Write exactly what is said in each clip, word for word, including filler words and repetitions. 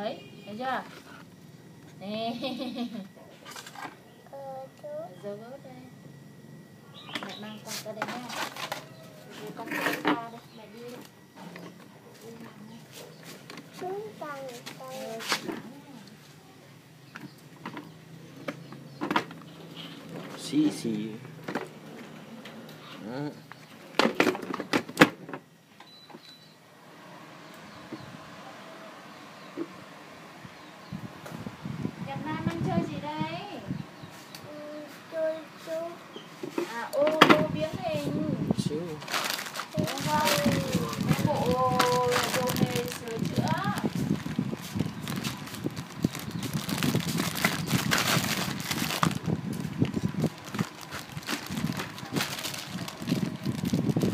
Ay, allá. Ờ, chú. Giờ bớt đây. Mẹ mang con ra đây nha. Rồi con ra đây, mẹ đi. Xuống tầng, tầng. Sí, sí. Mm.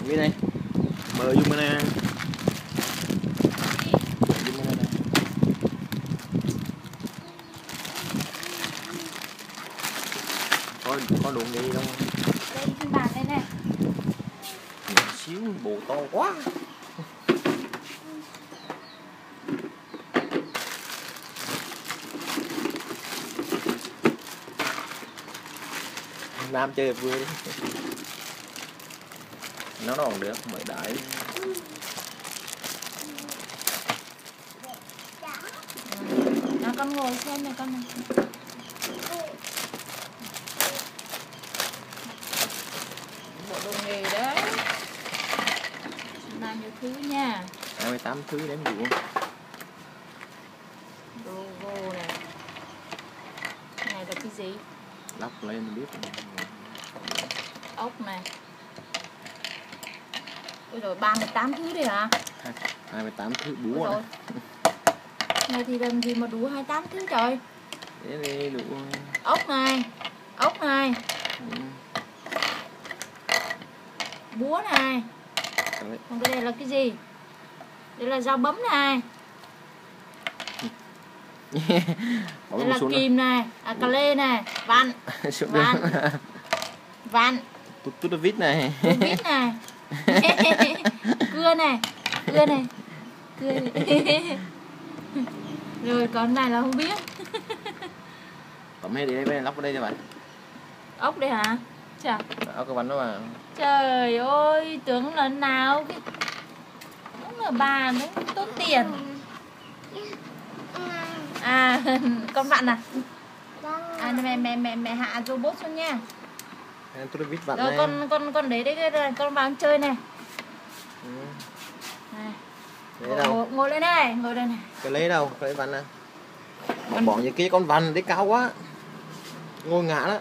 Bên này mở dùng bên này có có đụng gì đâu đây trên bàn đây nè xíu bộ to quá làm chơi vừa đi nó còn được mới đãi nó con ngồi xem này con này bộ đồ nghề đấy làm nhiều thứ nha hai mươi tám thứ đến đủ đồ vô này này là cái gì lắp lên biết ốc này. Ôi rồi ba mươi tám thứ đấy hả? hai mươi tám thứ búa. Này thì làm gì mà đủ hai mươi tám thứ trời. Thế thì đủ. Ốc này, ốc này. Ừ. Búa này. Đấy. Còn cái này là cái gì? Đây là dao bấm này. Đây là kìm này, à, cà lê này, vặn. Vặn. Vặn. Tút vít này. Tút vít này. Cưa này, cưa này, cưa này. Rồi con này là không biết. Cầm hết đi đây, bên này lóc ở đây cho bạn. Ốc đây hả? Chà. Ốc cái bánh đó mà. Trời ơi, tưởng là nào cái đúng là bà mới tốn tiền. À, con bạn à? À mẹ mẹ mẹ mẹ hạ robot xuống nha. Rồi này. con con con đấy đấy con vào chơi này. Ừ. Này. Đấy đâu? Ngồi lên này, ngồi lên này. Cái lấy đâu? Cái vằn à. Con bọn như kia con vằn đấy cao quá. Ngồi ngã đó.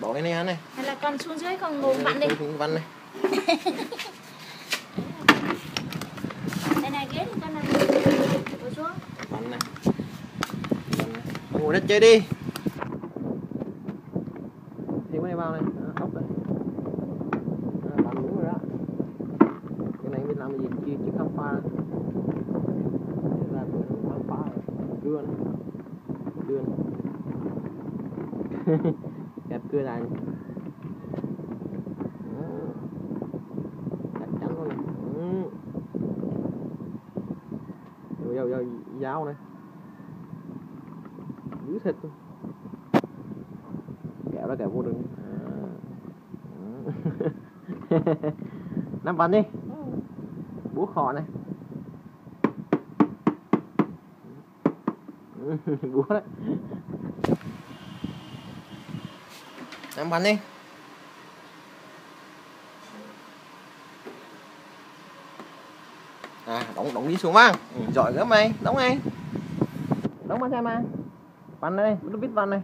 Bỏ cái này ăn này. Hay là con xuống dưới con ngồi vằn đi. Con vằn này. Đây này ghế thì con này. Ngồi xuống. Vằn này. Vằn này. Con ngồi đất chơi đi. Vào này, à, ốc đây. À, bạn đúng rồi đó. Cái này mình làm cái gì kia chứ không pha. Đây là không pha rồi. Cưa này. Cưa này. Kẹp cưa này. Chắc chắn luôn này. Rồi, rồi, rồi, dao này. Dữ thịt luôn. Kẹo đó kẹo vô đường. Nắm bắn đi. Búa khò này. Búa đấy. Nắm bắn đi. À, đóng đóng đi xuống vang. Ừ, giỏi lắm mày, đóng này. Đóng bắn xem mà. Bắn đây, nó biết bắn này.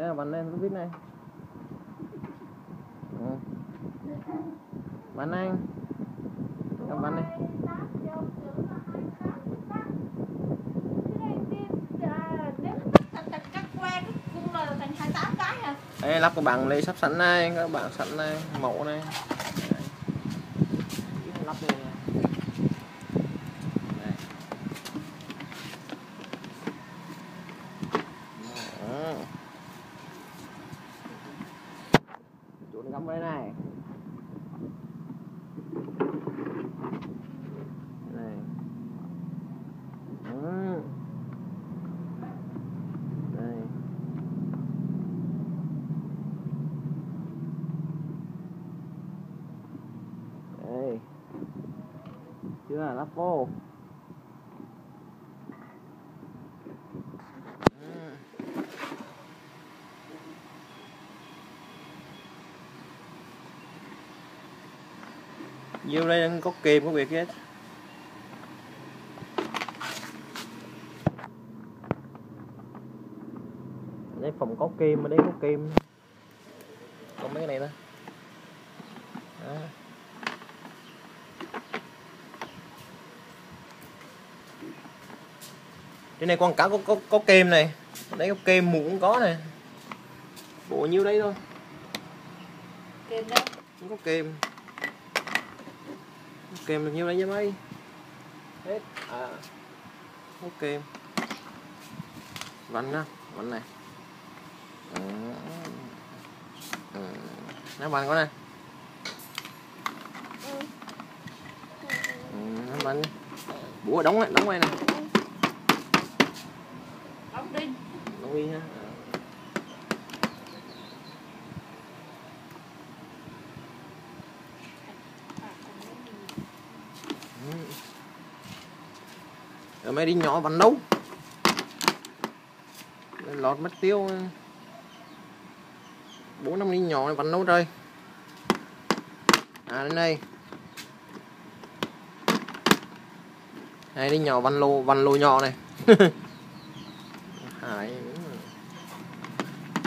Yeah, bắn lên cái vít này. Ừ. Bắn anh. Em bắn đi. Đây lắp của bạn lấy sắp sẵn này, các bạn sẵn này, mẫu này. Lắp này. Đây này. chưa, lá phô. Vô đây đang có kìm có việc hết. Đây phòng có kim, ở đây có kim. Còn mấy cái này nữa. Đó. Trên này con cá có, có, có kim này. Ở đây có kim, mũ cũng có nè. Bộ nhiêu đấy thôi. Kim đó. Không có kim. Kèm được nhiêu đấy nha mấy. Hết à. Ok. Vành á, vành này. Ừ. Ừ. Nó vành có nè. Ừ, nó vành. Búa đóng lại, đóng đây nè. Đóng đi. Đóng đi ha. Rồi mấy đi nhỏ bắn đâu lọt mất tiêu bốn năm đi nhỏ này bắn đâu rồi à đến đây này đi nhỏ bắn lô bắn lô nhỏ này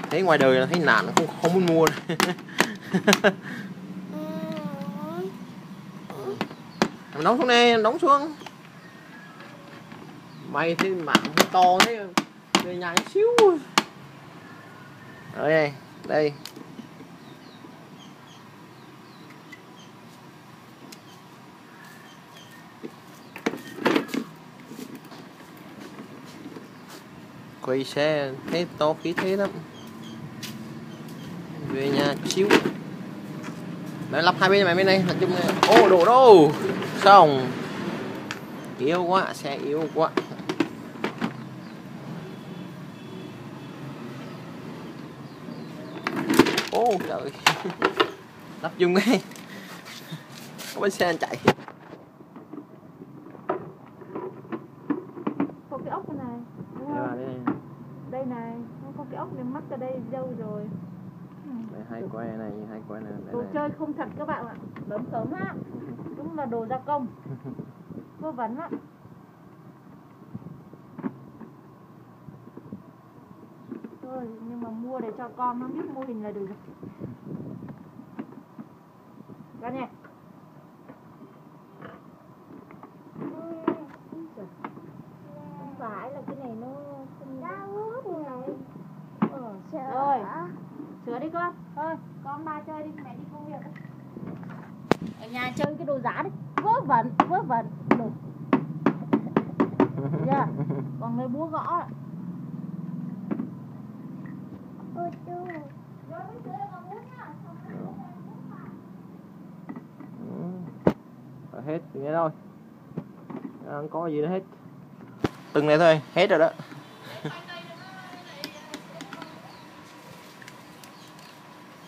thấy ngoài đời là thấy nản không không muốn mua đóng xuống này đóng xuống mày thế mảng to thế về nhà chút xíu rồi đây đây quay xe thế to khí thế lắm về nhà chút xíu mày lắp hai bên mày bên đây là chung ô đổ đâu xong yếu quá xe yếu quá ô trời lắp chung cái có bánh xe anh chạy có cái ốc này đúng không? Đây, đây. Đây này không có cái ốc này mắc ra đây dâu rồi đây, hai que này hai que này đồ này. Chơi không thật các bạn ạ lớn sớm á đúng là đồ gia công vô vấn á thôi nhưng mà mua để cho con nó biết mô hình là được rồi ra nè không phải là cái này nó đau như này ờ sửa rồi sửa đi con thôi con ba chơi đi mẹ đi công việc ở nhà chơi cái đồ giả đi vớ vẩn vớ vẩn được yeah. Còn người búa gõ ôi chú ừ. Hết nghe thôi không có gì nữa hết từng này thôi hết rồi đó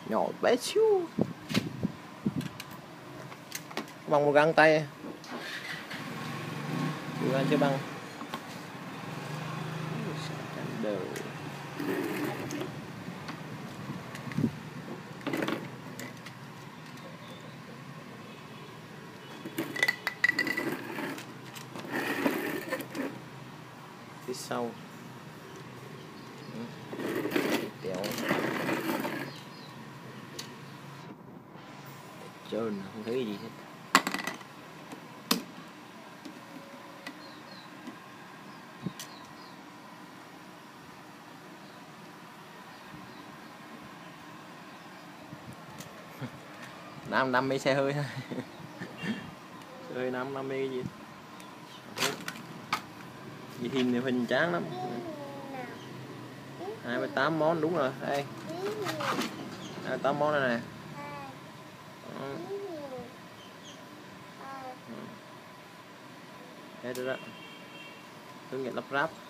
nhỏ bé xíu bằng một găng tay vừa ăn chưa bằng đều phía sau kéo trơn không thấy gì hết năm năm mươi xe hơi thôi chơi năm năm mươi gì gì hình thì hình chán lắm hai mươi tám món đúng rồi đây hai mươi tám món này nè hết rồi đó hướng nghiệp lắp ráp.